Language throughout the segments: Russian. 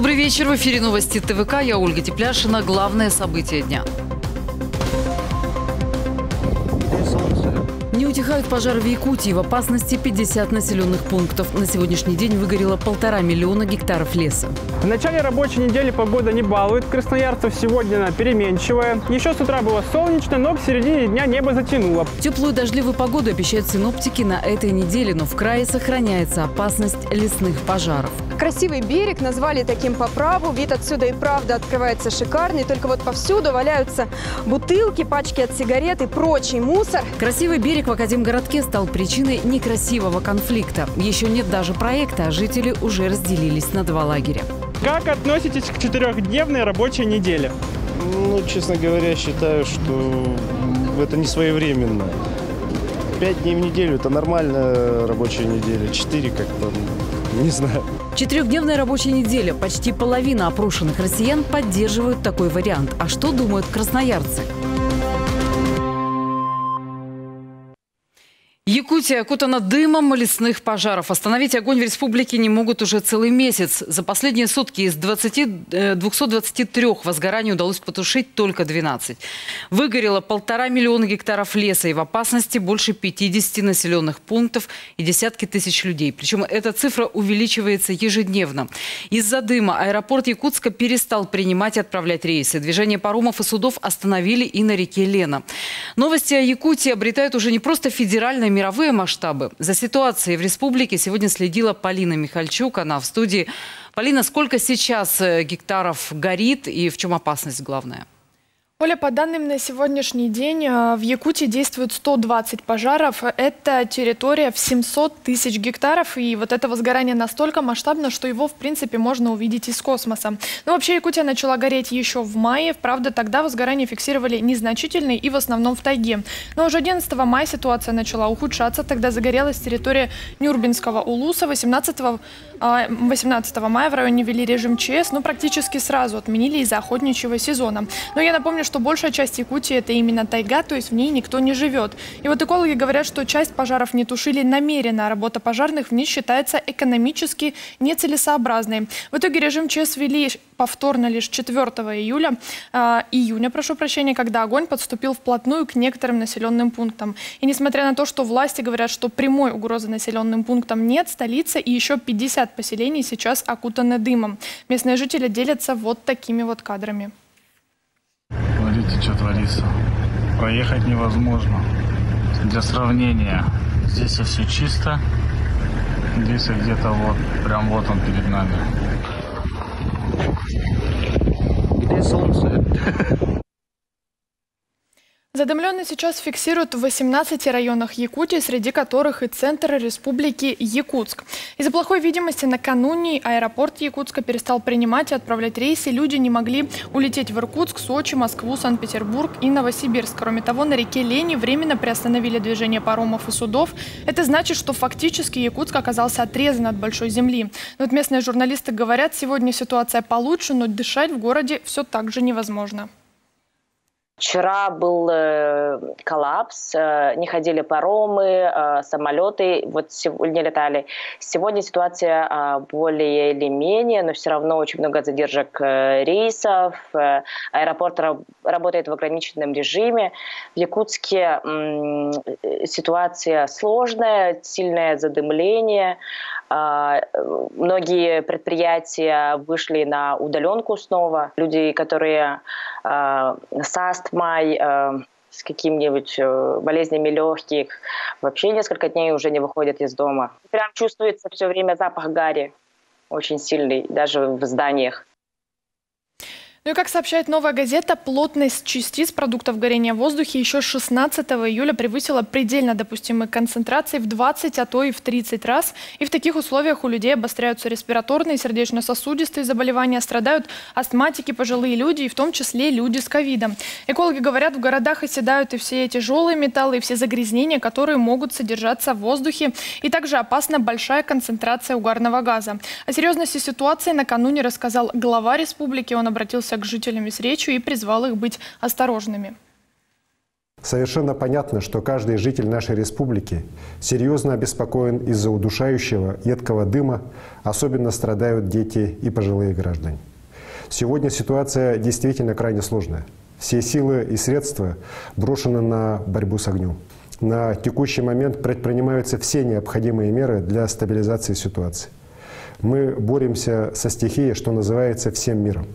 Добрый вечер. В эфире новости ТВК. Я Ольга Тепляшина. Главное событие дня. Не утихают пожары в Якутии. В опасности 50 населенных пунктов. На сегодняшний день выгорело 1,5 миллиона гектаров леса. В начале рабочей недели погода не балует. Красноярцев сегодня она переменчивая. Еще с утра было солнечно, но к середине дня небо затянуло. Теплую дождливую погоду обещают синоптики на этой неделе, но в крае сохраняется опасность лесных пожаров. Красивый берег назвали таким по праву. Вид отсюда и правда открывается шикарный. Только вот повсюду валяются бутылки, пачки от сигарет и прочий мусор. Красивый берег в Академгородке стал причиной некрасивого конфликта. Еще нет даже проекта, а жители уже разделились на два лагеря. Как относитесь к четырехдневной рабочей неделе? Ну, честно говоря, считаю, что это не своевременно. 5 дней в неделю – это нормальная рабочая неделя. 4 как-то, не знаю. Четырехдневная рабочая неделя. Почти половина опрошенных россиян поддерживают такой вариант. А что думают красноярцы? Якутия окутана дымом лесных пожаров. Остановить огонь в республике не могут уже целый месяц. За последние сутки из 223 возгораний удалось потушить только 12. Выгорело 1,5 миллиона гектаров леса, и в опасности больше 50 населенных пунктов и десятки тысяч людей. Причем эта цифра увеличивается ежедневно. Из-за дыма аэропорт Якутска перестал принимать и отправлять рейсы. Движение паромов и судов остановили и на реке Лена. Новости о Якутии обретают уже не просто федеральные, мировые масштабы. За ситуацией в республике сегодня следила Полина Михальчук. Она в студии. Полина, сколько сейчас гектаров горит и в чем опасность главная? Оля, по данным на сегодняшний день, в Якутии действует 120 пожаров. Это территория в 700 тысяч гектаров. И вот это возгорание настолько масштабно, что его, в принципе, можно увидеть из космоса. Но вообще Якутия начала гореть еще в мае. Правда, тогда возгорания фиксировали незначительные и в основном в тайге. Но уже 11 мая ситуация начала ухудшаться. Тогда загорелась территория Нюрбинского улуса. 18 мая в районе ввели режим ЧС, но практически сразу отменили из-за охотничьего сезона. Но я напомню, что большая часть Якутии – это именно тайга, то есть в ней никто не живет. И вот экологи говорят, что часть пожаров не тушили намеренно, а работа пожарных в ней считается экономически нецелесообразной. В итоге режим ЧС ввели повторно лишь 4 июня, когда огонь подступил вплотную к некоторым населенным пунктам. И несмотря на то, что власти говорят, что прямой угрозы населенным пунктам нет, столица и еще 50 поселений сейчас окутаны дымом. Местные жители делятся вот такими вот кадрами. Смотрите, что творится. Проехать невозможно. Для сравнения, здесь все чисто, здесь где-то вот, прям вот он перед нами. Где солнце? Задымленность сейчас фиксируют в 18 районах Якутии, среди которых и центр республики Якутск. Из-за плохой видимости накануне аэропорт Якутска перестал принимать и отправлять рейсы. Люди не могли улететь в Иркутск, Сочи, Москву, Санкт-Петербург и Новосибирск. Кроме того, на реке Лени временно приостановили движение паромов и судов. Это значит, что фактически Якутск оказался отрезан от большой земли. Но вот местные журналисты говорят, сегодня ситуация получше, но дышать в городе все так же невозможно. Вчера был коллапс, не ходили паромы, самолеты вот не летали. Сегодня ситуация более или менее, но все равно очень много задержек рейсов. Аэропорт работает в ограниченном режиме. В Якутске ситуация сложная, сильное задымление. Многие предприятия вышли на удаленку снова. Люди, которые с астмой, с какими-нибудь болезнями легких, вообще несколько дней уже не выходят из дома. Прям чувствуется все время запах гари, очень сильный, даже в зданиях. Ну и как сообщает «Новая газета», плотность частиц продуктов горения в воздухе еще 16 июля превысила предельно допустимые концентрации в 20, а то и в 30 раз. И в таких условиях у людей обостряются респираторные, сердечно-сосудистые заболевания, страдают астматики, пожилые люди, и в том числе люди с ковидом. Экологи говорят, в городах оседают и все тяжелые металлы, и все загрязнения, которые могут содержаться в воздухе. И также опасна большая концентрация угарного газа. О серьезности ситуации накануне рассказал глава республики. Он обратился к жителям с речью и призвал их быть осторожными. Совершенно понятно, что каждый житель нашей республики серьезно обеспокоен из-за удушающего, едкого дыма, особенно страдают дети и пожилые граждане. Сегодня ситуация действительно крайне сложная. Все силы и средства брошены на борьбу с огнем. На текущий момент предпринимаются все необходимые меры для стабилизации ситуации. Мы боремся со стихией, что называется, всем миром.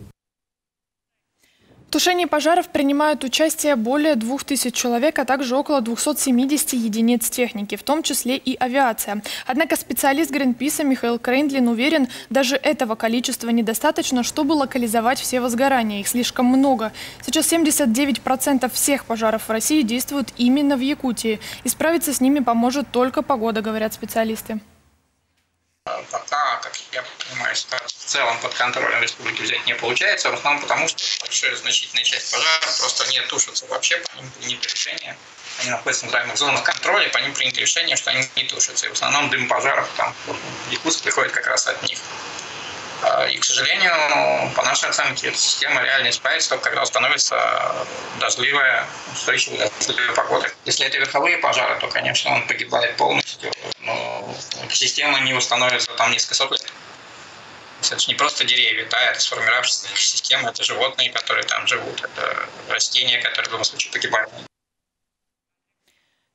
В тушении пожаров принимают участие более 2000 человек, а также около 270 единиц техники, в том числе и авиация. Однако специалист Гринписа Михаил Крейндлин уверен, даже этого количества недостаточно, чтобы локализовать все возгорания. Их слишком много. Сейчас 79% всех пожаров в России действуют именно в Якутии. И справиться с ними поможет только погода, говорят специалисты. Пока, как я понимаю, ситуацию в целом под контролем республики взять не получается, в основном потому, что большая значительная часть пожаров просто не тушится вообще, по ним принято решение, они находятся в центральных зонах контроля, по ним принято решение, что они не тушатся, и в основном дым пожаров там в Якутск приходит как раз от них. И, к сожалению, по нашей оценке, эта система реально исправится только когда становится дождливая, устойчивая погода. Если это верховые пожары, то, конечно, он погибает полностью, но система не установится там несколько лет. Это же не просто деревья, да, это сформировавшаяся система, это животные, которые там живут, это растения, которые в любом случае погибают.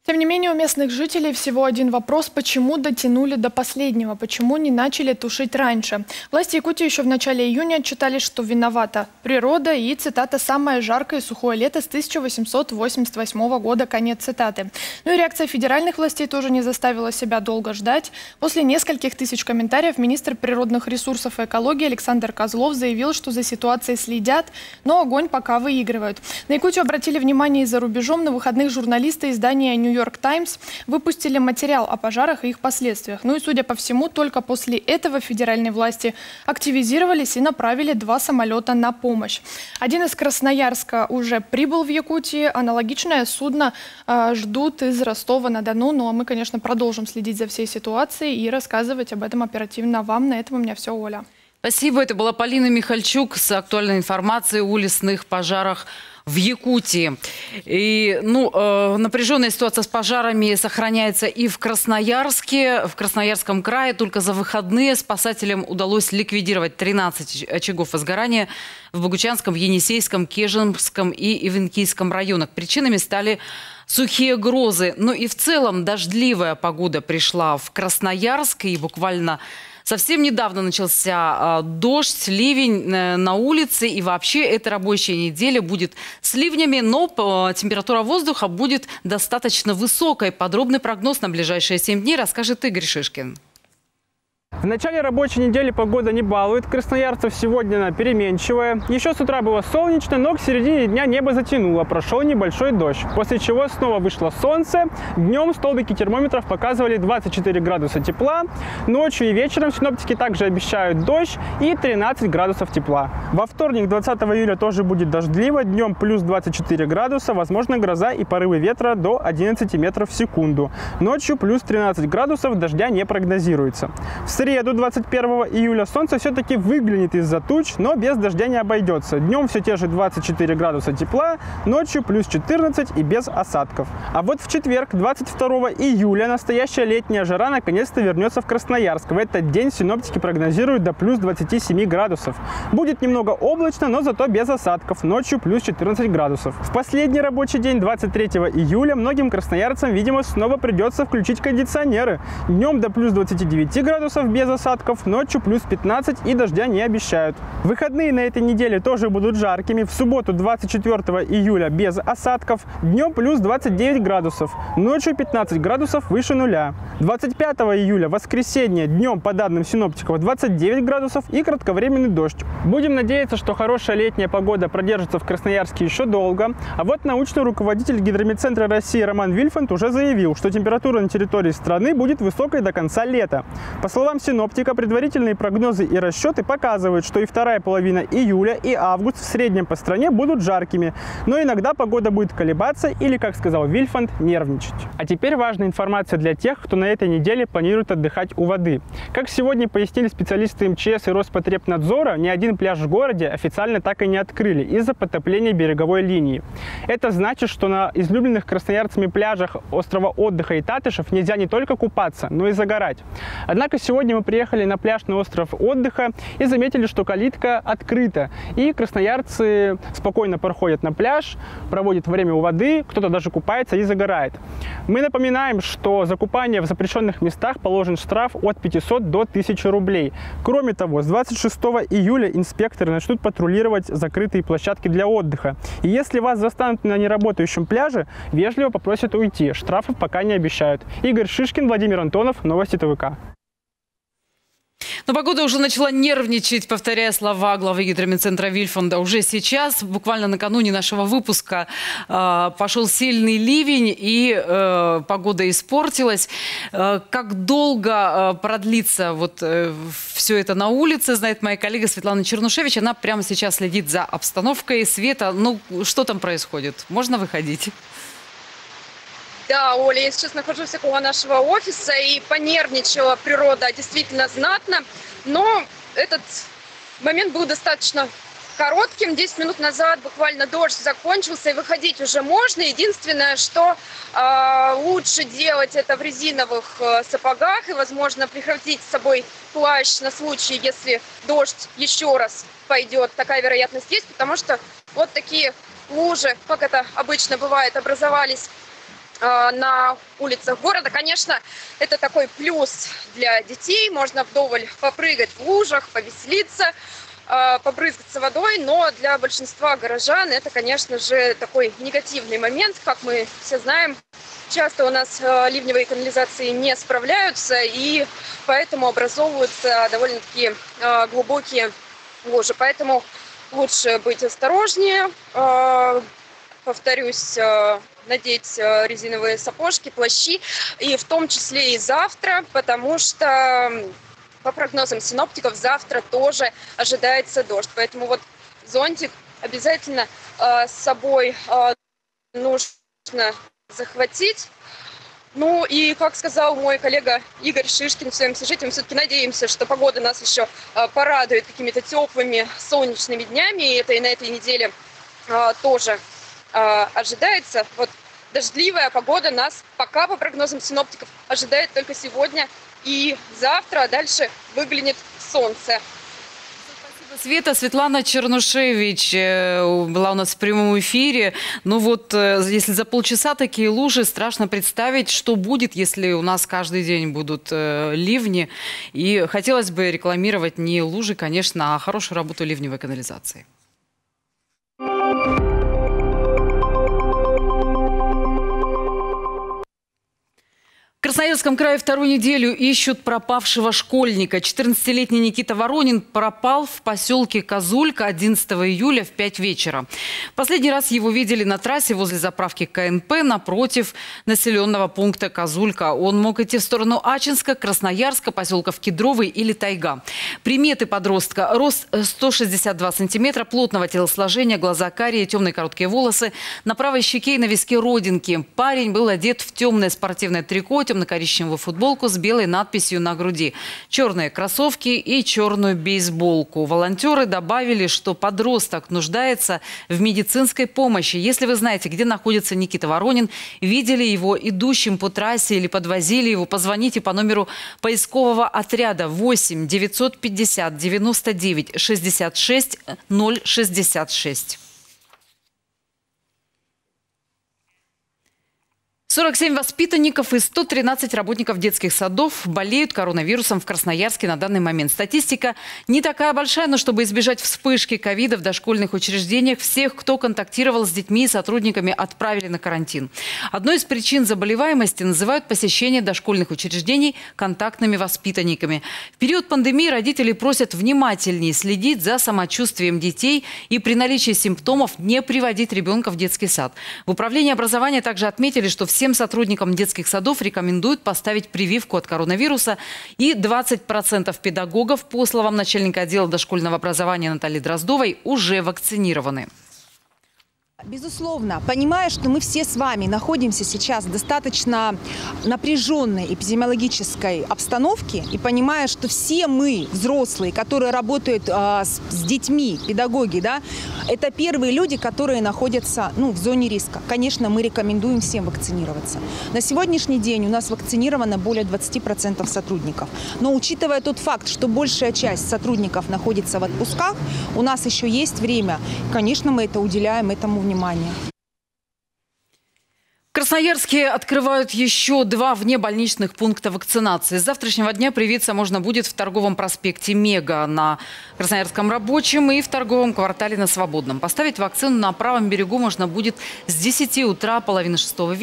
Тем не менее, у местных жителей всего один вопрос – почему дотянули до последнего, почему не начали тушить раньше? Власти Якутии еще в начале июня отчитали, что виновата природа и, цитата, «самое жаркое и сухое лето с 1888 года», конец цитаты. Ну и реакция федеральных властей тоже не заставила себя долго ждать. После нескольких тысяч комментариев министр природных ресурсов и экологии Александр Козлов заявил, что за ситуацией следят, но огонь пока выигрывают. На Якутию обратили внимание и за рубежом. На выходных журналисты издания «Нью-Йорк Таймс» выпустили материал о пожарах и их последствиях. Ну и, судя по всему, только после этого федеральные власти активизировались и направили 2 самолета на помощь. Один из Красноярска уже прибыл в Якутии. Аналогичное судно ждут из Ростова-на-Дону. Ну а мы, конечно, продолжим следить за всей ситуацией и рассказывать об этом оперативно вам. На этом у меня все, Оля. Спасибо. Это была Полина Михальчук с актуальной информацией о лесных пожарах в Якутии. И, напряженная ситуация с пожарами сохраняется и в Красноярске. В Красноярском крае только за выходные спасателям удалось ликвидировать 13 очагов возгорания в Богучанском, Енисейском, Кежемском и Ивенкийском районах. Причинами стали сухие грозы. Но и в целом дождливая погода пришла в Красноярск, и буквально совсем недавно начался дождь, ливень на улице, и вообще эта рабочая неделя будет с ливнями, но температура воздуха будет достаточно высокой. Подробный прогноз на ближайшие 7 дней расскажет Игорь Шишкин. В начале рабочей недели погода не балует красноярцев, сегодня она переменчивая. Еще с утра было солнечно, но к середине дня небо затянуло, прошел небольшой дождь, после чего снова вышло солнце. Днем столбики термометров показывали 24 градуса тепла, ночью и вечером синоптики также обещают дождь и 13 градусов тепла. Во вторник, 20 июля, тоже будет дождливо, днем плюс 24 градуса, возможно гроза и порывы ветра до 11 метров в секунду. Ночью плюс 13 градусов, дождя не прогнозируется. В среду, 21 июля, солнце все-таки выглянет из-за туч, но без дождя не обойдется. Днем все те же 24 градуса тепла, ночью плюс 14 и без осадков. А вот в четверг, 22 июля, настоящая летняя жара наконец-то вернется в Красноярск. В этот день синоптики прогнозируют до плюс 27 градусов. Будет немного облачно, но зато без осадков. Ночью плюс 14 градусов. В последний рабочий день, 23 июля, многим красноярцам, видимо, снова придется включить кондиционеры. Днем до плюс 29 градусов. Без осадков, ночью плюс 15 и дождя не обещают. Выходные на этой неделе тоже будут жаркими. В субботу, 24 июля, без осадков, днем плюс 29 градусов, ночью 15 градусов выше нуля. 25 июля, воскресенье, днем, по данным синоптиков, 29 градусов и кратковременный дождь. Будем надеяться, что хорошая летняя погода продержится в Красноярске еще долго. А вот научный руководитель Гидромедцентра России Роман Вильфанд уже заявил, что температура на территории страны будет высокой до конца лета. По словам синоптика предварительные прогнозы и расчеты показывают, что и вторая половина июля, и август в среднем по стране будут жаркими, но иногда погода будет колебаться или, как сказал Вильфанд, нервничать. А теперь важная информация для тех, кто на этой неделе планирует отдыхать у воды. Как сегодня пояснили специалисты МЧС и Роспотребнадзора, ни один пляж в городе официально так и не открыли из-за потопления береговой линии. Это значит, что на излюбленных красноярцами пляжах острова отдыха и Татышев нельзя не только купаться, но и загорать. Однако сегодня мы приехали на пляжный остров отдыха и заметили, что калитка открыта, и красноярцы спокойно проходят на пляж, проводят время у воды, кто-то даже купается и загорает. Мы напоминаем, что за купание в запрещенных местах положен штраф от 500 до 1000 рублей. Кроме того, с 26 июля инспекторы начнут патрулировать закрытые площадки для отдыха. И если вас застанут на неработающем пляже, вежливо попросят уйти. Штрафов пока не обещают. Игорь Шишкин, Владимир Антонов, новости ТВК. Но погода уже начала нервничать, повторяя слова главы гидрометцентра Вильфанда. Уже сейчас, буквально накануне нашего выпуска, пошел сильный ливень, и погода испортилась. Как долго продлится вот все это на улице, знает моя коллега Светлана Чернушевич. Она прямо сейчас следит за обстановкой. Света, ну что там происходит? Можно выходить? Да, Оля, я сейчас нахожусь около нашего офиса, и понервничала природа действительно знатно, но этот момент был достаточно коротким. 10 минут назад буквально дождь закончился, и выходить уже можно. Единственное, что лучше делать это в резиновых сапогах и, возможно, прихватить с собой плащ на случай, если дождь еще раз пойдет. Такая вероятность есть, потому что вот такие лужи, как это обычно бывает, образовались на улицах города. Конечно, это такой плюс для детей. Можно вдоволь попрыгать в лужах, повеселиться, побрызгаться водой. Но для большинства горожан это, конечно же, такой негативный момент. Как мы все знаем, часто у нас ливневые канализации не справляются, и поэтому образовываются довольно-таки глубокие лужи. Поэтому лучше быть осторожнее. Повторюсь, надеть резиновые сапожки, плащи, и в том числе и завтра, потому что по прогнозам синоптиков завтра тоже ожидается дождь. Поэтому вот зонтик обязательно с собой нужно захватить. Ну и, как сказал мой коллега Игорь Шишкин в своем сюжете, мы все-таки надеемся, что погода нас еще порадует какими-то теплыми солнечными днями, и это и на этой неделе тоже ожидается. Вот дождливая погода нас пока, по прогнозам синоптиков, ожидает только сегодня и завтра, а дальше выглянет солнце. Света, Светлана Чернушевич была у нас в прямом эфире. Ну вот, если за полчаса такие лужи, страшно представить, что будет, если у нас каждый день будут ливни. И хотелось бы рекламировать не лужи, конечно, а хорошую работу ливневой канализации. В Красноярском крае вторую неделю ищут пропавшего школьника. 14-летний Никита Воронин пропал в поселке Козулька 11 июля в 5 вечера. Последний раз его видели на трассе возле заправки КНП напротив населенного пункта Козулька. Он мог идти в сторону Ачинска, Красноярска, поселков Кедровый или Тайга. Приметы подростка: рост 162 сантиметра, плотного телосложения, глаза карие, темные короткие волосы, на правой щеке и на виске родинки. Парень был одет в темное спортивное трико, темно-коричневую футболку с белой надписью на груди, черные кроссовки и черную бейсболку. Волонтеры добавили, что подросток нуждается в медицинской помощи. Если вы знаете, где находится Никита Воронин, видели его идущим по трассе или подвозили его, позвоните по номеру поискового отряда 8 950 99 66 066. 47 воспитанников и 113 работников детских садов болеют коронавирусом в Красноярске на данный момент. Статистика не такая большая, но чтобы избежать вспышки ковида в дошкольных учреждениях, всех, кто контактировал с детьми и сотрудниками, отправили на карантин. Одной из причин заболеваемости называют посещение дошкольных учреждений контактными воспитанниками. В период пандемии родители просят внимательнее следить за самочувствием детей и при наличии симптомов не приводить ребенка в детский сад. В управлении образования также отметили, что все Всем сотрудникам детских садов рекомендуют поставить прививку от коронавируса. И 20% педагогов, по словам начальника отдела дошкольного образования Натальи Дроздовой, уже вакцинированы. Безусловно, понимая, что мы все с вами находимся сейчас в достаточно напряженной эпидемиологической обстановке, и понимая, что все мы, взрослые, которые работают с детьми, педагоги, да, это первые люди, которые находятся в зоне риска. Конечно, мы рекомендуем всем вакцинироваться. На сегодняшний день у нас вакцинировано более 20% сотрудников. Но учитывая тот факт, что большая часть сотрудников находится в отпусках, у нас еще есть время. Конечно, мы это уделяем этому внимание. В Красноярске открывают еще 2 внебольничных пункта вакцинации. С завтрашнего дня привиться можно будет в торговом проспекте Мега на Красноярском рабочем и в торговом квартале на Свободном. Поставить вакцину на правом берегу можно будет с 10 утра до 5:30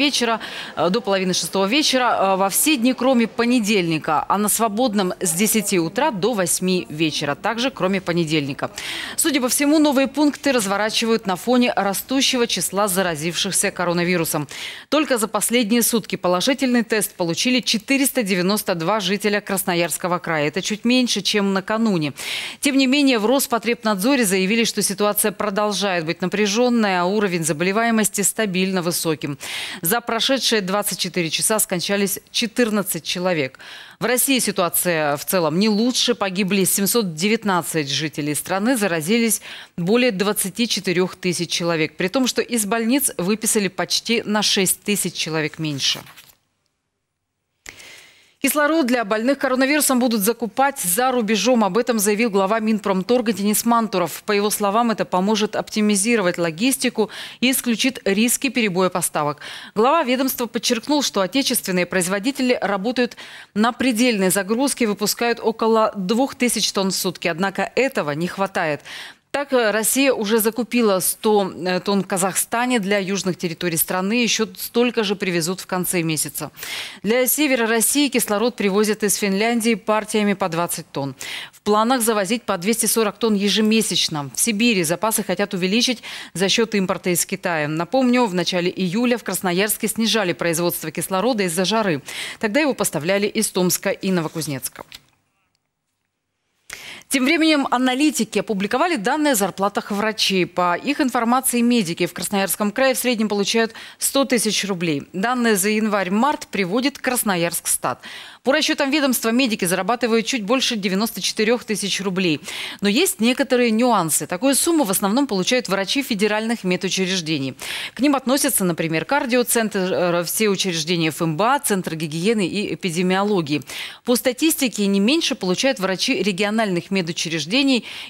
вечера во все дни, кроме понедельника, а на Свободном с 10 утра до 8 вечера, также кроме понедельника. Судя по всему, новые пункты разворачивают на фоне растущего числа заразившихся коронавирусом. Только за последние сутки положительный тест получили 492 жителя Красноярского края. Это чуть меньше, чем накануне. Тем не менее, в Роспотребнадзоре заявили, что ситуация продолжает быть напряженной, а уровень заболеваемости стабильно высоким. За прошедшие 24 часа скончались 14 человек. В России ситуация в целом не лучше. Погибли 719 жителей страны, заразились более 24 тысяч человек. При том, что из больниц выписали почти на 6 тысяч человек меньше. Кислород для больных коронавирусом будут закупать за рубежом. Об этом заявил глава Минпромторга Денис Мантуров. По его словам, это поможет оптимизировать логистику и исключит риски перебоя поставок. Глава ведомства подчеркнул, что отечественные производители работают на предельной загрузке, выпускают около 2000 тонн в сутки. Однако этого не хватает. Так, Россия уже закупила 100 тонн в Казахстане для южных территорий страны. Еще столько же привезут в конце месяца. Для севера России кислород привозят из Финляндии партиями по 20 тонн. В планах завозить по 240 тонн ежемесячно. В Сибири запасы хотят увеличить за счет импорта из Китая. Напомню, в начале июля в Красноярске снижали производство кислорода из-за жары. Тогда его поставляли из Томска и Новокузнецка. Тем временем аналитики опубликовали данные о зарплатах врачей. По их информации, медики в Красноярском крае в среднем получают 100 тысяч рублей. Данные за январь-март приводит Красноярск-Стат. По расчетам ведомства, медики зарабатывают чуть больше 94 тысяч рублей. Но есть некоторые нюансы. Такую сумму в основном получают врачи федеральных медучреждений. К ним относятся, например, кардиоцентр, все учреждения ФМБА, Центр гигиены и эпидемиологии. По статистике, не меньше получают врачи региональных медучреждений.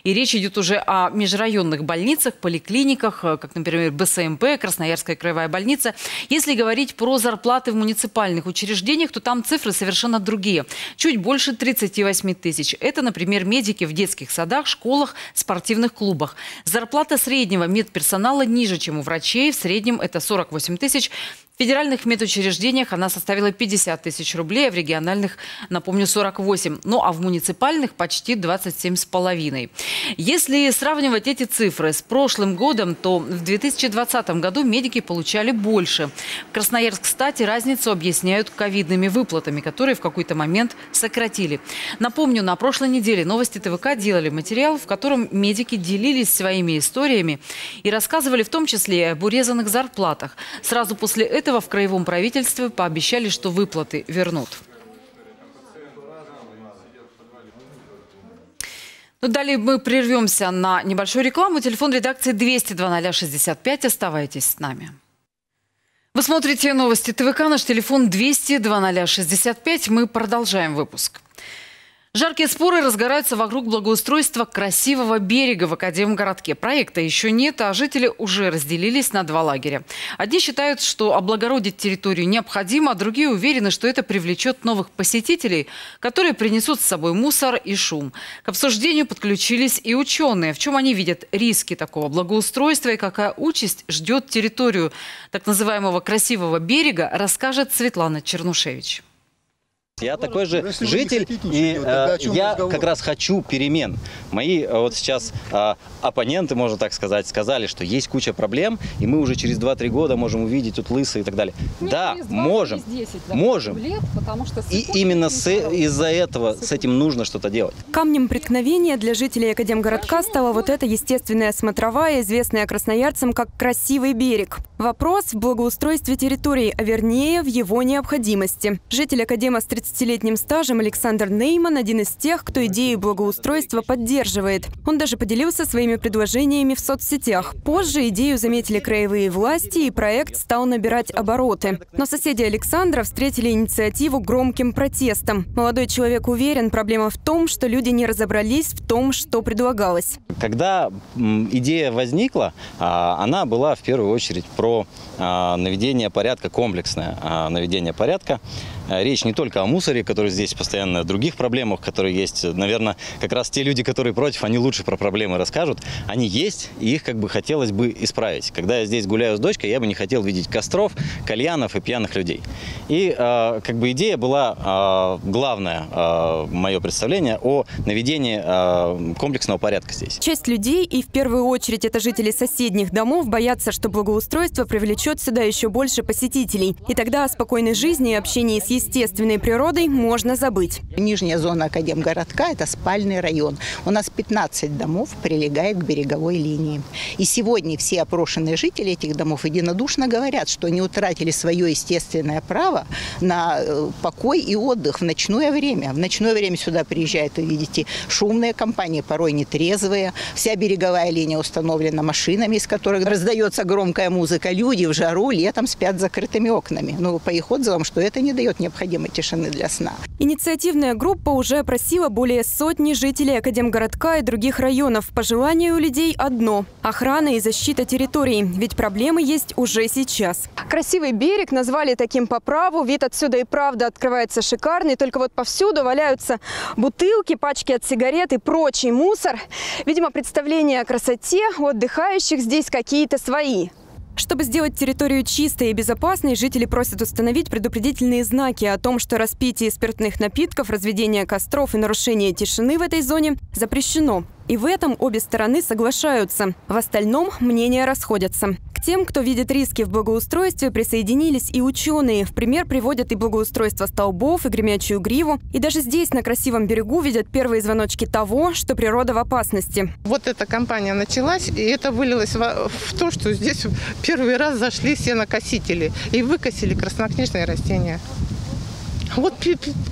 И речь идет уже о межрайонных больницах, поликлиниках, как, например, БСМП, Красноярская краевая больница. Если говорить про зарплаты в муниципальных учреждениях, то там цифры совершенно другие. Чуть больше 38 тысяч. Это, например, медики в детских садах, школах, спортивных клубах. Зарплата среднего медперсонала ниже, чем у врачей. В среднем это 48 тысяч. В федеральных медучреждениях она составила 50 тысяч рублей, а в региональных, напомню, 48. Ну а в муниципальных почти 27,5. Если сравнивать эти цифры с прошлым годом, то в 2020 году медики получали больше. В Красноярск-Стате разницу объясняют ковидными выплатами, которые в какой-то момент сократили. Напомню, на прошлой неделе новости ТВК делали материал, в котором медики делились своими историями и рассказывали в том числе об урезанных зарплатах. Сразу после этого в краевом правительстве пообещали, что выплаты вернут. Ну, далее мы прервемся на небольшую рекламу. Телефон редакции 200 00 65. Оставайтесь с нами. Вы смотрите новости ТВК. Наш телефон 200 00 65. Мы продолжаем выпуск. Жаркие споры разгораются вокруг благоустройства красивого берега в Академгородке. Проекта еще нет, а жители уже разделились на 2 лагеря. Одни считают, что облагородить территорию необходимо, а другие уверены, что это привлечет новых посетителей, которые принесут с собой мусор и шум. К обсуждению подключились и ученые. В чем они видят риски такого благоустройства и какая участь ждет территорию так называемого красивого берега, расскажет Светлана Чернушевич. Я такой же житель, и я как раз хочу перемен. Мои вот сейчас оппоненты, можно так сказать, сказали, что есть куча проблем, и мы уже через 2-3 года можем увидеть тут лысые и так далее. Нет, да, можем, 10, да, можем. Лет, потому что и именно из-за этого с этим нужно что-то делать. Камнем преткновения для жителей Академгородка стала вот эта естественная смотровая, известная красноярцам как «красивый берег». Вопрос в благоустройстве территории, а вернее в его необходимости. Житель Академа с 30-летним стажем Александр Нейман – один из тех, кто идеи благоустройства поддерживает. Он даже поделился своими предложениями в соцсетях. Позже идею заметили краевые власти, и проект стал набирать обороты. Но соседи Александра встретили инициативу громким протестом. Молодой человек уверен, проблема в том, что люди не разобрались в том, что предлагалось. Когда идея возникла, она была в первую очередь про наведение порядка, комплексное наведение порядка. Речь не только о мусоре, который здесь постоянно, о других проблемах, которые есть. Наверное, как раз те люди, которые против, они лучше про проблемы расскажут. Они есть, и их как бы хотелось бы исправить. Когда я здесь гуляю с дочкой, я бы не хотел видеть костров, кальянов и пьяных людей. И как бы идея была, главное мое представление, о наведении комплексного порядка здесь. Часть людей, и в первую очередь это жители соседних домов, боятся, что благоустройство привлечет сюда еще больше посетителей. И тогда о спокойной жизни и общении с естественной природой можно забыть. Нижняя зона Академгородка – это спальный район. У нас 15 домов прилегает к береговой линии. И сегодня все опрошенные жители этих домов единодушно говорят, что они утратили свое естественное право на покой и отдых в ночное время. В ночное время сюда приезжают, вы видите, шумные компании, порой нетрезвые. Вся береговая линия установлена машинами, из которых раздается громкая музыка. Люди в жару летом спят с закрытыми окнами. Но по их отзывам, что это не дает необходимой тишины для сна. Инициативная группа уже опросила более сотни жителей Академгородка и других районов. По желанию у людей одно – охрана и защита территории. Ведь проблемы есть уже сейчас. Красивый берег назвали таким по праву. Вид отсюда и правда открывается шикарный. Только вот повсюду валяются бутылки, пачки от сигарет и прочий мусор. Видимо, представления о красоте у отдыхающих здесь какие-то свои. Чтобы сделать территорию чистой и безопасной, жители просят установить предупредительные знаки о том, что распитие спиртных напитков, разведение костров и нарушение тишины в этой зоне запрещено. И в этом обе стороны соглашаются. В остальном мнения расходятся. К тем, кто видит риски в благоустройстве, присоединились и ученые. В пример приводят и благоустройство столбов, и гремячую гриву. И даже здесь, на красивом берегу, видят первые звоночки того, что природа в опасности. Вот эта кампания началась, и это вылилось в то, что здесь первый раз зашли сенокосители и выкосили краснокнижные растения. Вот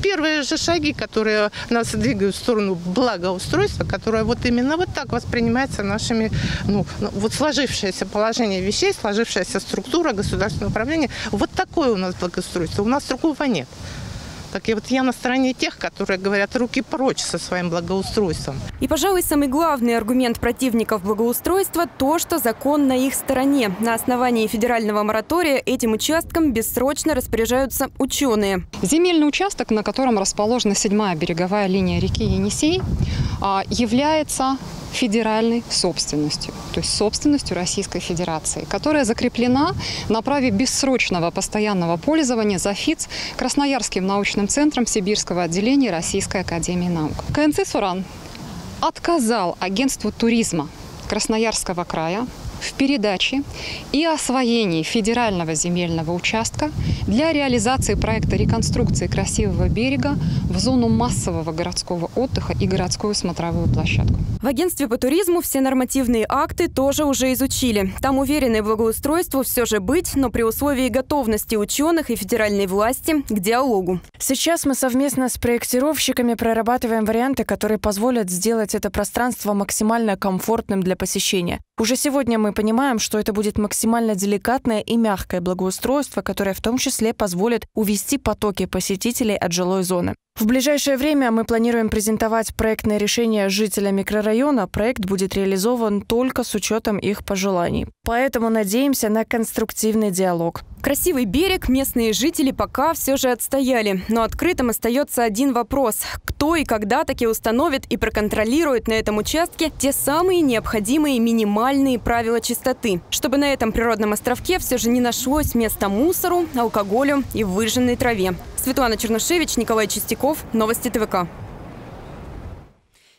первые же шаги, которые нас двигают в сторону благоустройства, которое вот именно вот так воспринимается нашими, вот сложившееся положение вещей, сложившаяся структура государственного управления. Вот такое у нас благоустройство, у нас другого нет. Так я на стороне тех, которые говорят руки прочь со своим благоустройством. И, пожалуй, самый главный аргумент противников благоустройства – то, что закон на их стороне. На основании федерального моратория этим участком бессрочно распоряжаются ученые. Земельный участок, на котором расположена 7-я береговая линия реки Енисей, является федеральной собственностью, то есть собственностью Российской Федерации, которая закреплена на праве бессрочного постоянного пользования за ФИЦ Красноярским научным центром Сибирского отделения Российской Академии наук. КНЦ «Суран» отказал агентству туризма Красноярского края в передаче и освоении федерального земельного участка для реализации проекта реконструкции красивого берега в зону массового городского отдыха и городскую смотровую площадку. В агентстве по туризму все нормативные акты тоже уже изучили. Там уверены, благоустройству все же быть, но при условии готовности ученых и федеральной власти к диалогу. Сейчас мы совместно с проектировщиками прорабатываем варианты, которые позволят сделать это пространство максимально комфортным для посещения. Уже сегодня мы понимаем, что это будет максимально деликатное и мягкое благоустройство, которое в том числе позволит увести потоки посетителей от жилой зоны. В ближайшее время мы планируем презентовать проектное решение жителям микрорайона. Проект будет реализован только с учетом их пожеланий. Поэтому надеемся на конструктивный диалог. Красивый берег местные жители пока все же отстояли. Но открытым остается один вопрос. Кто и когда таки установит и проконтролирует на этом участке те самые необходимые минимальные правила чистоты, чтобы на этом природном островке все же не нашлось места мусору, алкоголю и выжженной траве? Светлана Чернушевич, Николай Чистяков. Новости ТВК.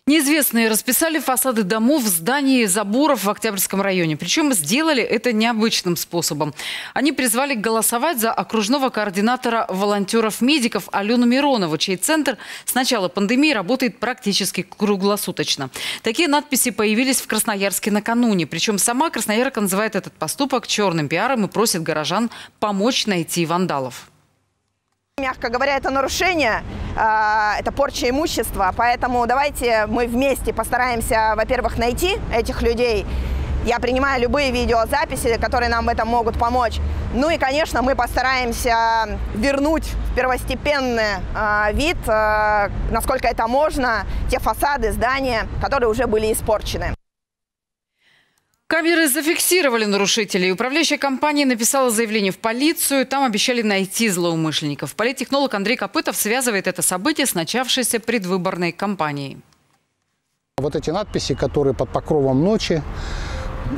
Неизвестные расписали фасады домов, зданий, заборов в Октябрьском районе. Причем сделали это необычным способом. Они призвали голосовать за окружного координатора волонтеров-медиков Алену Миронову, чей центр с начала пандемии работает практически круглосуточно. Такие надписи появились в Красноярске накануне. Причем сама красноярка называет этот поступок черным пиаром и просит горожан помочь найти вандалов. Мягко говоря, это нарушение, это порча имущества, поэтому давайте мы вместе постараемся, во-первых, найти этих людей. Я принимаю любые видеозаписи, которые нам в этом могут помочь. Ну и, конечно, мы постараемся вернуть в первостепенный вид, насколько это можно, те фасады, здания, которые уже были испорчены. Камеры зафиксировали нарушителей. Управляющая компания написала заявление в полицию. Там обещали найти злоумышленников. Политтехнолог Андрей Копытов связывает это событие с начавшейся предвыборной кампанией. Вот эти надписи, которые под покровом ночи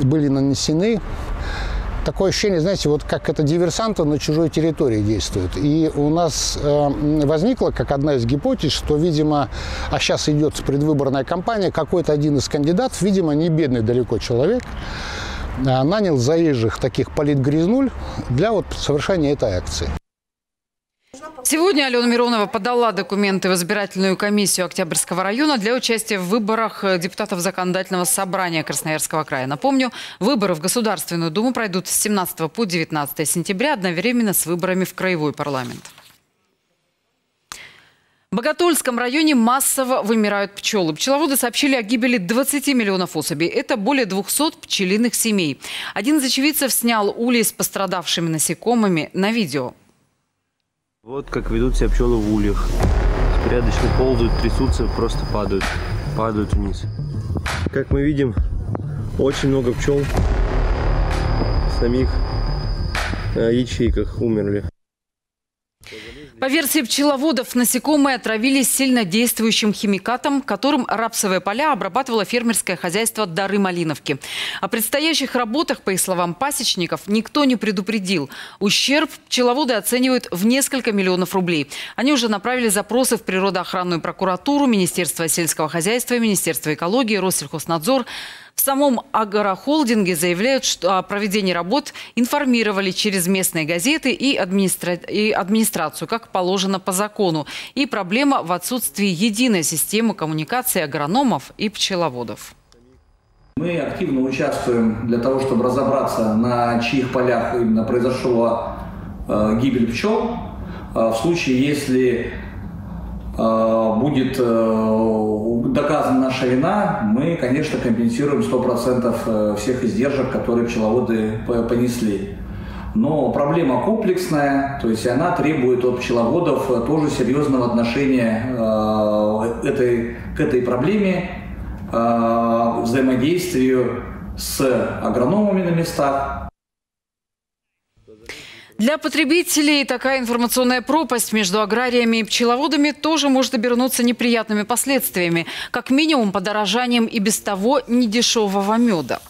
были нанесены, такое ощущение, знаете, вот как это диверсанты на чужой территории действуют. И у нас возникла, как одна из гипотез, что, видимо, сейчас идет предвыборная кампания, какой-то один из кандидатов, видимо, не бедный далеко человек, нанял заезжих таких политгрязнуль для вот совершения этой акции. Сегодня Алена Миронова подала документы в избирательную комиссию Октябрьского района для участия в выборах депутатов Законодательного собрания Красноярского края. Напомню, выборы в Государственную Думу пройдут с 17 по 19 сентября, одновременно с выборами в Краевой парламент. В Боготольском районе массово вымирают пчелы. Пчеловоды сообщили о гибели 20 миллионов особей. Это более 200 пчелиных семей. Один из очевидцев снял улей с пострадавшими насекомыми на видео. Вот как ведут себя пчелы в ульях. Порядочно ползают, трясутся, просто падают. Падают вниз. Как мы видим, очень много пчел в самих ячейках умерли. По версии пчеловодов, насекомые отравились сильнодействующим химикатом, которым рапсовые поля обрабатывало фермерское хозяйство Дары-Малиновки. О предстоящих работах, по их словам пасечников, никто не предупредил. Ущерб пчеловоды оценивают в несколько миллионов рублей. Они уже направили запросы в природоохранную прокуратуру, Министерство сельского хозяйства, Министерство экологии, Россельхознадзор. В самом агрохолдинге заявляют, что о проведении работ информировали через местные газеты и администрацию, как положено по закону. И проблема в отсутствии единой системы коммуникации агрономов и пчеловодов. Мы активно участвуем для того, чтобы разобраться, на чьих полях именно произошла гибель пчел. В случае, если будет доказана наша вина, мы, конечно, компенсируем 100% всех издержек, которые пчеловоды понесли. Но проблема комплексная, то есть она требует от пчеловодов тоже серьезного отношения к этой проблеме, взаимодействию с агрономами на местах. Для потребителей такая информационная пропасть между аграриями и пчеловодами тоже может обернуться неприятными последствиями. Как минимум, подорожанием и без того недешевого меда.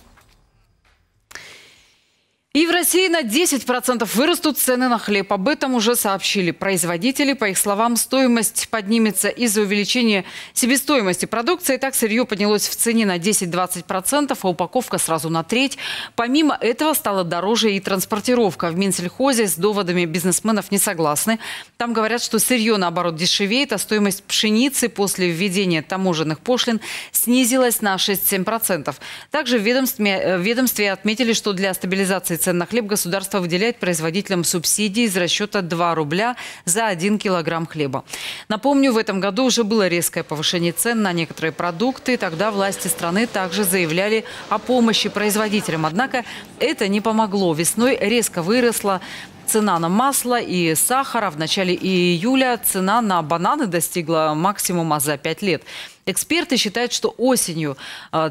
И в России на 10% вырастут цены на хлеб. Об этом уже сообщили производители. По их словам, стоимость поднимется из-за увеличения себестоимости продукции. Так, сырье поднялось в цене на 10-20%, а упаковка сразу на треть. Помимо этого, стала дороже и транспортировка. В Минсельхозе с доводами бизнесменов не согласны. Там говорят, что сырье, наоборот, дешевеет, а стоимость пшеницы после введения таможенных пошлин снизилась на 6-7%. Также в ведомстве отметили, что для стабилизации цен на хлеб государство выделяет производителям субсидии из расчета 2 рубля за 1 килограмм хлеба. Напомню, в этом году уже было резкое повышение цен на некоторые продукты. Тогда власти страны также заявляли о помощи производителям. Однако это не помогло. Весной резко выросла цена на масло и сахар. В начале июля цена на бананы достигла максимума за 5 лет. Эксперты считают, что осенью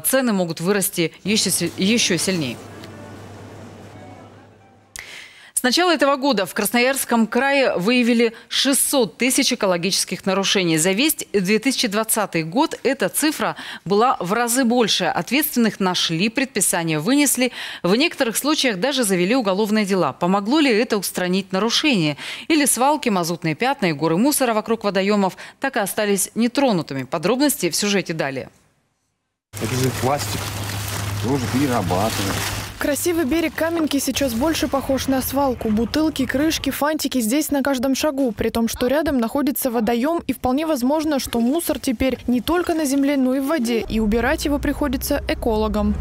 цены могут вырасти еще сильнее. С начала этого года в Красноярском крае выявили 600 тысяч экологических нарушений. За весь 2020 год эта цифра была в разы больше. Ответственных нашли, предписания вынесли. В некоторых случаях даже завели уголовные дела. Помогло ли это устранить нарушения? Или свалки, мазутные пятна и горы мусора вокруг водоемов так и остались нетронутыми? Подробности в сюжете далее. Это же пластик, тоже перерабатывает. Красивый берег Каменки сейчас больше похож на свалку. Бутылки, крышки, фантики здесь на каждом шагу. При том, что рядом находится водоем, и вполне возможно, что мусор теперь не только на земле, но и в воде. И убирать его приходится экологам.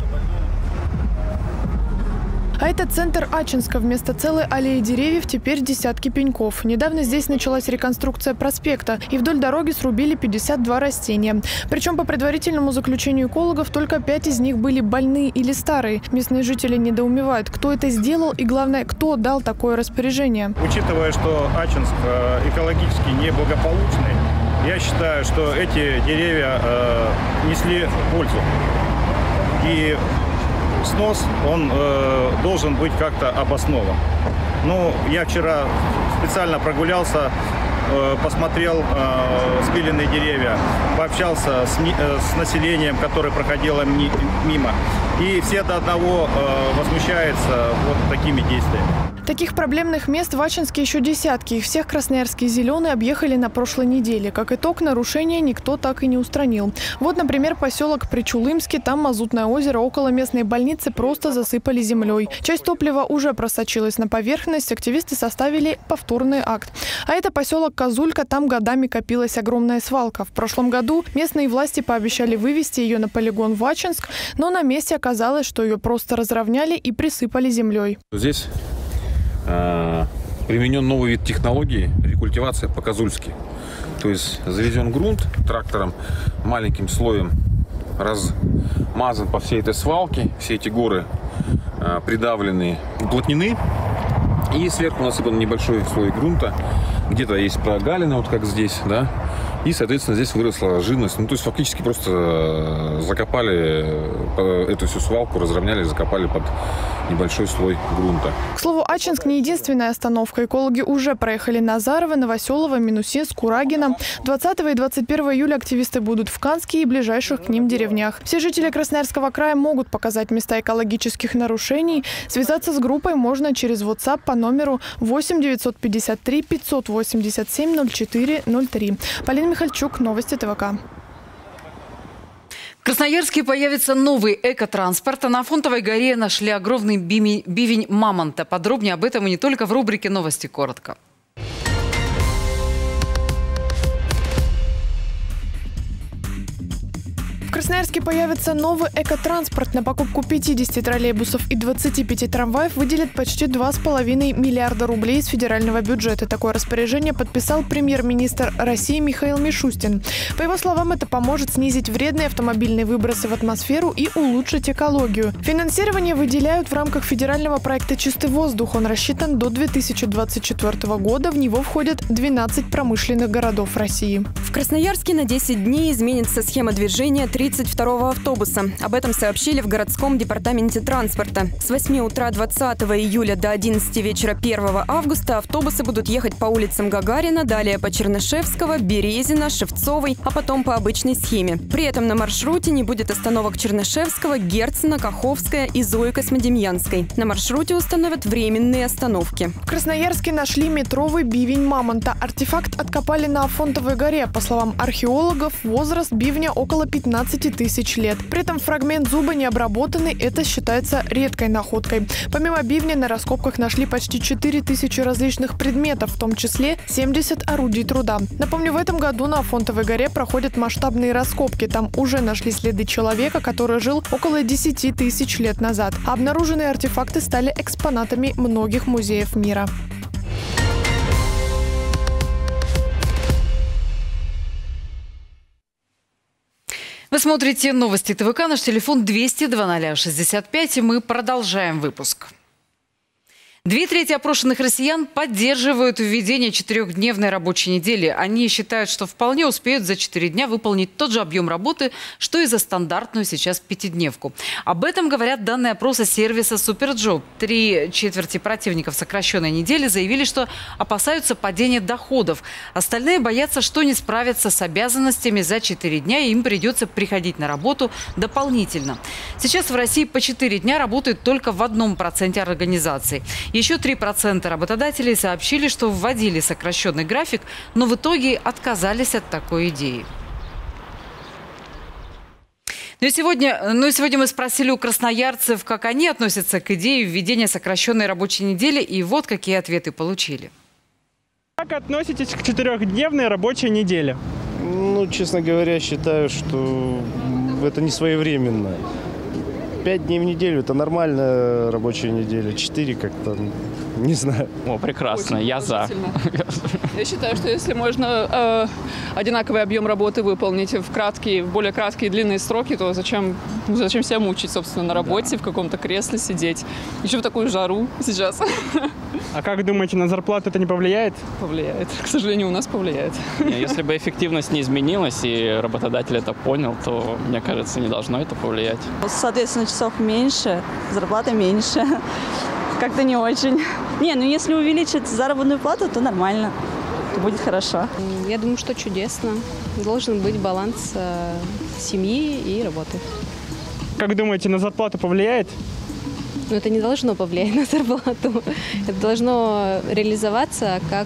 А это центр Ачинска. Вместо целой аллеи деревьев теперь десятки пеньков. Недавно здесь началась реконструкция проспекта, и вдоль дороги срубили 52 растения. Причем по предварительному заключению экологов только 5 из них были больные или старые. Местные жители недоумевают, кто это сделал и, главное, кто дал такое распоряжение. Учитывая, что Ачинск экологически неблагополучный, я считаю, что эти деревья несли пользу. И снос, он должен быть как-то обоснован. Ну, я вчера специально прогулялся, посмотрел спиленные деревья, пообщался с населением, которое проходило мимо. И все до одного возмущаются вот такими действиями. Таких проблемных мест в Ачинске еще десятки. Их всех красноярские зеленые объехали на прошлой неделе. Как итог, нарушения никто так и не устранил. Вот, например, поселок Причулымский. Там мазутное озеро около местной больницы просто засыпали землей. Часть топлива уже просочилась на поверхность. Активисты составили повторный акт. А это поселок Козулька. Там годами копилась огромная свалка. В прошлом году местные власти пообещали вывести ее на полигон в Ачинск. Но на месте оказалось, что ее просто разровняли и присыпали землей. Здесь применен новый вид технологии — рекультивация по-козульски. То есть завезен грунт трактором, маленьким слоем размазан по всей этой свалке, все эти горы придавлены, уплотнены. И сверху насыпан небольшой слой грунта, где-то есть прогалина, вот как здесь, да. И, соответственно, здесь выросла живность. Ну, то есть фактически просто закопали эту всю свалку, разровняли, закопали под небольшой слой грунта. К слову, Ачинск не единственная остановка. Экологи уже проехали Назарова, Новоселово, Минусинск, Курагина. 20 и 21 июля активисты будут в Канске и ближайших к ним деревнях. Все жители Красноярского края могут показать места экологических нарушений. Связаться с группой можно через WhatsApp по номеру 8953 587 0403. Полина Михальчук, новости ТВК. В Красноярске появится новый экотранспорт. А на Афонтовой горе нашли огромный бивень мамонта. Подробнее об этом и не только в рубрике «Новости коротко». В Красноярске появится новый экотранспорт. На покупку 50 троллейбусов и 25 трамваев выделят почти 2,5 миллиарда рублей из федерального бюджета. Такое распоряжение подписал премьер-министр России Михаил Мишустин. По его словам, это поможет снизить вредные автомобильные выбросы в атмосферу и улучшить экологию. Финансирование выделяют в рамках федерального проекта «Чистый воздух». Он рассчитан до 2024 года. В него входят 12 промышленных городов России. В Красноярске на 10 дней изменится схема движения 32-го автобуса. Об этом сообщили в городском департаменте транспорта. С 8 утра 20 июля до 11 вечера 1 августа автобусы будут ехать по улицам Гагарина, далее по Чернышевского, Березина, Шевцовой, а потом по обычной схеме. При этом на маршруте не будет остановок Чернышевского, Герцена, Каховская и Зои Космодемьянской. На маршруте установят временные остановки. В Красноярске нашли метровый бивень мамонта. Артефакт откопали на Афонтовой горе. По словам археологов, возраст бивня около 15 тысяч лет. При этом фрагмент зуба не обработанный. Это считается редкой находкой. Помимо бивня на раскопках нашли почти 4000 различных предметов, в том числе 70 орудий труда. Напомню, в этом году на Афонтовой горе проходят масштабные раскопки. Там уже нашли следы человека, который жил около 10 тысяч лет назад. А обнаруженные артефакты стали экспонатами многих музеев мира. Вы смотрите новости ТВК, наш телефон 200 0065, и мы продолжаем выпуск. Две трети опрошенных россиян поддерживают введение четырехдневной рабочей недели. Они считают, что вполне успеют за 4 дня выполнить тот же объем работы, что и за стандартную сейчас пятидневку. Об этом говорят данные опроса сервиса «Суперджоп». 3/4 противников сокращенной недели заявили, что опасаются падения доходов. Остальные боятся, что не справятся с обязанностями за 4 дня, и им придется приходить на работу дополнительно. Сейчас в России по 4 дня работают только в 1% организаций. Еще 3% работодателей сообщили, что вводили сокращенный график, но в итоге отказались от такой идеи. Ну и сегодня мы спросили у красноярцев, как они относятся к идее введения сокращенной рабочей недели, и вот какие ответы получили. Как относитесь к 4-дневной рабочей неделе? Ну, честно говоря, считаю, что это не своевременно. 5 дней в неделю – это нормальная рабочая неделя, 4 как-то, не знаю. О, прекрасно, я за. Я считаю, что если можно одинаковый объем работы выполнить в более краткие и длинные сроки, то зачем себя мучить, собственно, на работе, да, в каком-то кресле сидеть? Еще в такую жару сейчас. А как думаете, на зарплату это не повлияет? Повлияет. К сожалению, у нас повлияет. Если бы эффективность не изменилась и работодатель это понял, то, мне кажется, не должно это повлиять. Соответственно, часов меньше, зарплата меньше. Как-то не очень. Не, ну если увеличить заработную плату, то нормально. Будет хорошо. Я думаю, что чудесно. Должен быть баланс семьи и работы. Как думаете, на зарплату повлияет? Но это не должно повлиять на зарплату. Это должно реализоваться как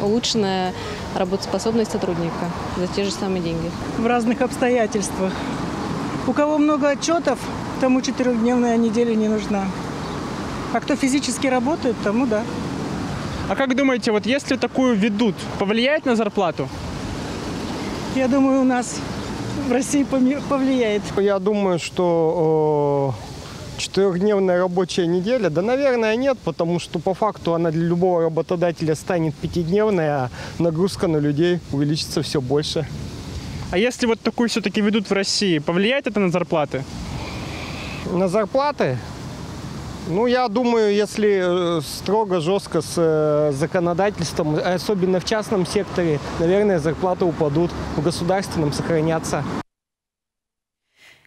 улучшенная работоспособность сотрудника за те же самые деньги. В разных обстоятельствах. У кого много отчетов, тому 4-дневная неделя не нужна. А кто физически работает, тому да. А как думаете, вот если такую ведут, повлияет на зарплату? Я думаю, у нас в России повлияет. Я думаю, что 4-дневная рабочая неделя, да, наверное, нет, потому что по факту она для любого работодателя станет 5-дневной, а нагрузка на людей увеличится все больше. А если вот такую все-таки ведут в России, повлияет это на зарплаты? На зарплаты? Ну, я думаю, если строго, жестко с законодательством, особенно в частном секторе, наверное, зарплаты упадут, в государственном сохранятся.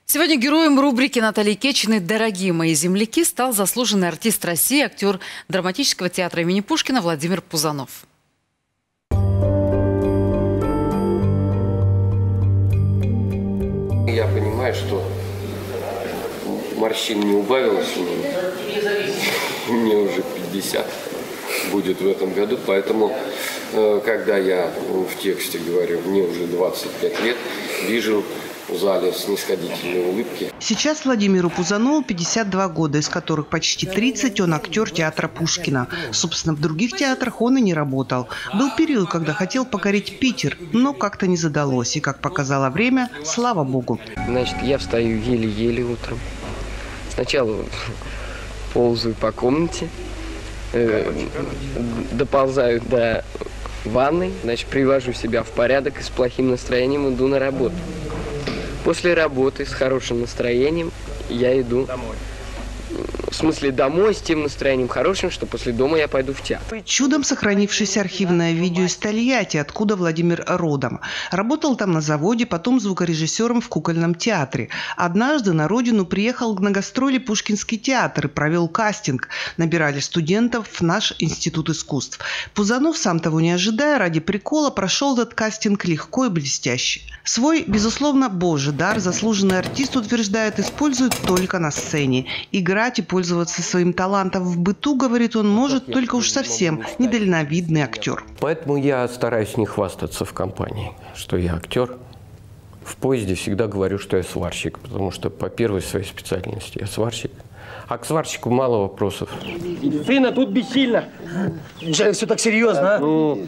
Сегодня героем рубрики Натальи Кечиной «Дорогие мои земляки» стал заслуженный артист России, актер драматического театра имени Пушкина Владимир Пузанов. Я понимаю, что морщин не убавилось у меня. Мне уже 50 будет в этом году, поэтому, когда я в тексте говорю, мне уже 25 лет, вижу в зале снисходительные улыбки. Сейчас Владимиру Пузанову 52 года, из которых почти 30 он актер театра Пушкина. Собственно, в других театрах он и не работал. Был период, когда хотел покорить Питер, но как-то не задалось. И, как показало время, слава богу. Значит, я встаю еле-еле утром. Сначала ползаю по комнате, доползаю до ванной, значит, привожу себя в порядок и с плохим настроением иду на работу. После работы с хорошим настроением я иду домой. В смысле, домой с тем настроением хорошим, что после дома я пойду в театр. Чудом сохранившееся архивное видео из Тольятти, откуда Владимир родом. Работал там на заводе, потом звукорежиссером в кукольном театре. Однажды на родину приехал на гастроли Пушкинский театр и провел кастинг. Набирали студентов в наш институт искусств. Пузанов, сам того не ожидая, ради прикола прошел этот кастинг легко и блестяще. Свой, безусловно, божий дар заслуженный артист, утверждает, использует только на сцене. Играть и пользоваться своим талантом в быту, говорит, он может только уж совсем недальновидный актер. Поэтому я стараюсь не хвастаться в компании, что я актер. В поезде всегда говорю, что я сварщик, потому что по первой своей специальности я сварщик. А к сварщику мало вопросов. Дисциплина тут бессильна. Все так серьезно, а? Ну,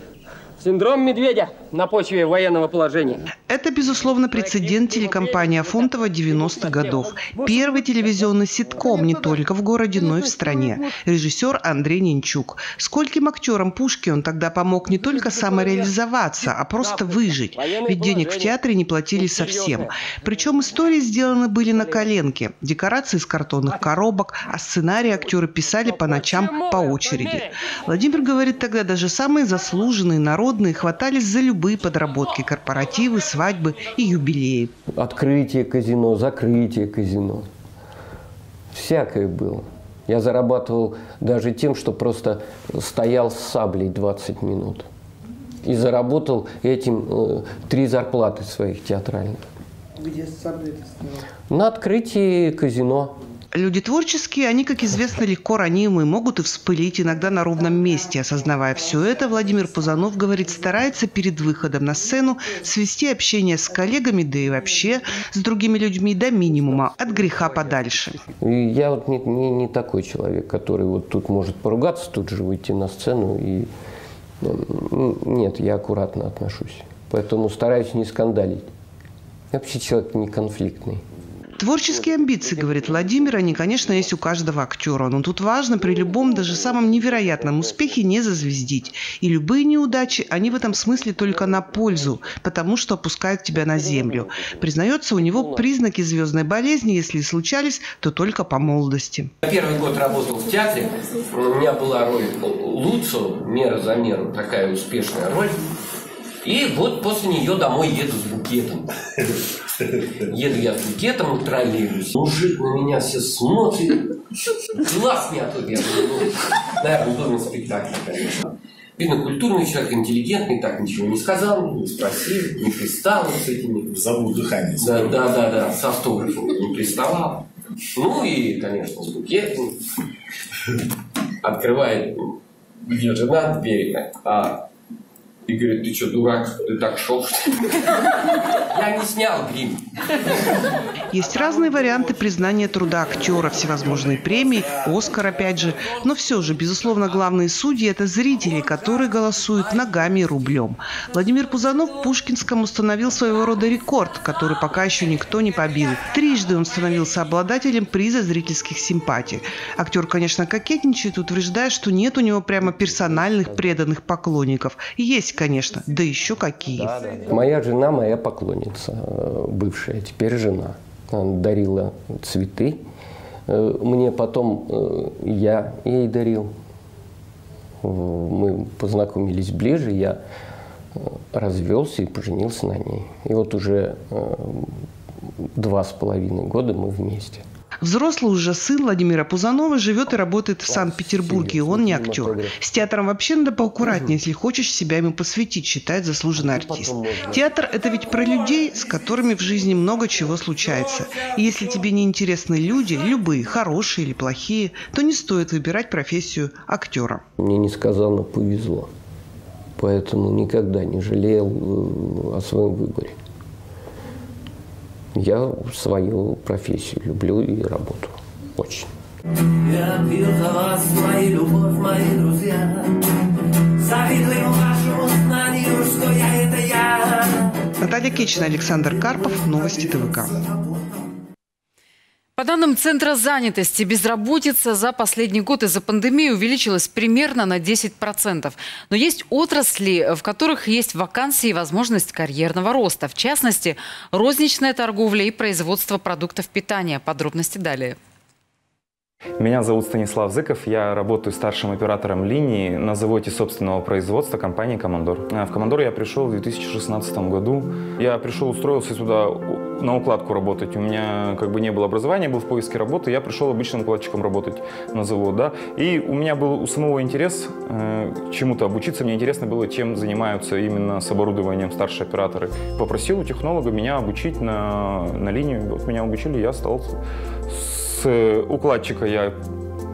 Синдром медведя на почве военного положения. Это, безусловно, прецедент телекомпании Афонтова 90-х годов. Первый телевизионный ситком не только в городе, но и в стране. Режиссер Андрей Ненчук. Скольким актерам Пушки он тогда помог не только самореализоваться, а просто выжить. Ведь денег в театре не платили совсем. Причем истории сделаны были на коленке. Декорации из картонных коробок, а сценарии актеры писали по ночам по очереди. Владимир говорит, тогда даже самые заслуженные народные хватались за любые подработки, корпоративы, свадьбы и юбилеи. Открытие казино, закрытие казино. Всякое было. Я зарабатывал даже тем, что просто стоял с саблей 20 минут. И заработал этим 3 зарплаты своих театральных. Где с саблей ты снимал? На открытии казино. Люди творческие, они, как известно, легко ранимы, могут и вспылить, иногда на ровном месте. Осознавая все это, Владимир Пузанов, говорит, старается перед выходом на сцену свести общение с коллегами, да и вообще с другими людьми до минимума, от греха подальше. Я вот не такой человек, который вот тут может поругаться, тут же выйти на сцену. И нет, я аккуратно отношусь. Поэтому стараюсь не скандалить. Я вообще человек не конфликтный. Творческие амбиции, говорит Владимир, они, конечно, есть у каждого актера. Но тут важно при любом, даже самом невероятном успехе не зазвездить. И любые неудачи, они в этом смысле только на пользу, потому что опускают тебя на землю. Признается, у него признаки звездной болезни, если и случались, то только по молодости. Первый год работал в театре. У меня была роль Луцу, мера за меру, такая успешная роль. И вот после нее домой еду с букетом. Еду я с букетом, троллейбус. Мужик на меня все смотрит. Глаз не оттуда. Наверное, доме спектакль, конечно. Видно, культурный человек, интеллигентный, так ничего не сказал, не спросил, не приставал с этими. Забыл дыхание. Да, с автографом не приставал. Ну и, конечно, с букетом. Открывает ее жена дверь. И говорит, ты что, дурак, ты так шел, что ли? Я не снял грим. Есть разные варианты признания труда актера, всевозможные премии, Оскар опять же. Но все же, безусловно, главные судьи – это зрители, которые голосуют ногами и рублем. Владимир Пузанов Пушкинскому установил своего рода рекорд, который пока еще никто не побил. 3-й он становился обладателем приза зрительских симпатий. Актер, конечно, кокетничает, утверждая, что нет у него прямо персональных преданных поклонников. Есть, конечно, да еще какие. Моя жена, моя поклонница, бывшая, теперь жена. Она дарила цветы. Мне потом я ей дарил. Мы познакомились ближе, я развелся и поженился на ней. И вот уже 2,5 года мы вместе. Взрослый уже сын Владимира Пузанова живет и работает в Санкт-Петербурге, и он не актер. С театром вообще надо поаккуратнее, если хочешь себя ему посвятить, считает заслуженный артист. Театр – это ведь про людей, с которыми в жизни много чего случается. И если тебе не интересны люди, любые, хорошие или плохие, то не стоит выбирать профессию актера. Мне несказанно повезло, поэтому никогда не жалел о своем выборе. Я свою профессию люблю и работу. Очень. Я пил за вас, моя любовь, мои друзья. Завидую вашему знанию, что я – это я. Наталья Кечина, Александр Карпов. Новости ТВК. По данным Центра занятости, безработица за последний год из-за пандемии увеличилась примерно на 10%. Но есть отрасли, в которых есть вакансии и возможность карьерного роста. В частности, розничная торговля и производство продуктов питания. Подробности далее. Меня зовут Станислав Зыков, я работаю старшим оператором линии на заводе собственного производства компании «Командор». В «Командор» я пришел в 2016 году. Я пришел, устроился сюда на укладку работать. У меня как бы не было образования, был в поиске работы. Я пришел обычным укладчиком работать на завод. Да? И у меня был у самого интерес чему-то обучиться. Мне интересно было, чем занимаются именно с оборудованием старшие операторы. Попросил у технолога меня обучить на линию. Вот меня обучили, я стал... С укладчика я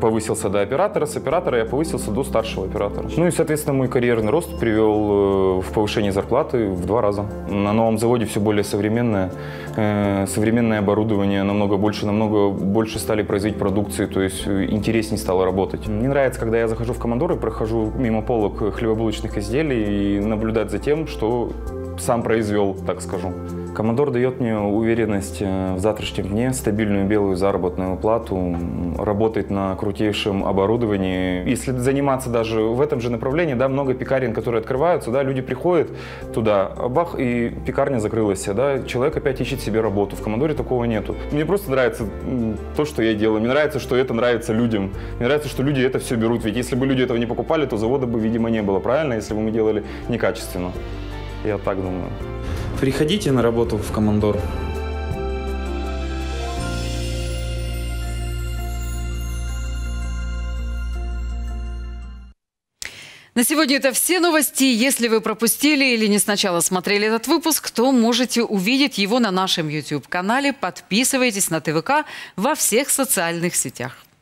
повысился до оператора, с оператора я повысился до старшего оператора. Ну и, соответственно, мой карьерный рост привел в повышение зарплаты в 2 раза. На новом заводе все более современное оборудование, намного больше стали производить продукции, то есть интереснее стало работать. Мне нравится, когда я захожу в Командор и прохожу мимо полок хлебобулочных изделий и наблюдать за тем, что сам произвел, так скажу. Командор дает мне уверенность в завтрашнем дне, стабильную белую заработную плату, работать на крутейшем оборудовании. Если заниматься даже в этом же направлении, да, много пекарен, которые открываются, да, люди приходят туда, бах, и пекарня закрылась, да, человек опять ищет себе работу. В Командоре такого нету. Мне просто нравится то, что я делаю, мне нравится, что это нравится людям, мне нравится, что люди это все берут, ведь если бы люди этого не покупали, то завода бы, видимо, не было, правильно, если бы мы делали некачественно. Я так думаю. Приходите на работу в Командор. На сегодня это все новости. Если вы пропустили или не сначала смотрели этот выпуск, то можете увидеть его на нашем YouTube-канале. Подписывайтесь на ТВК во всех социальных сетях.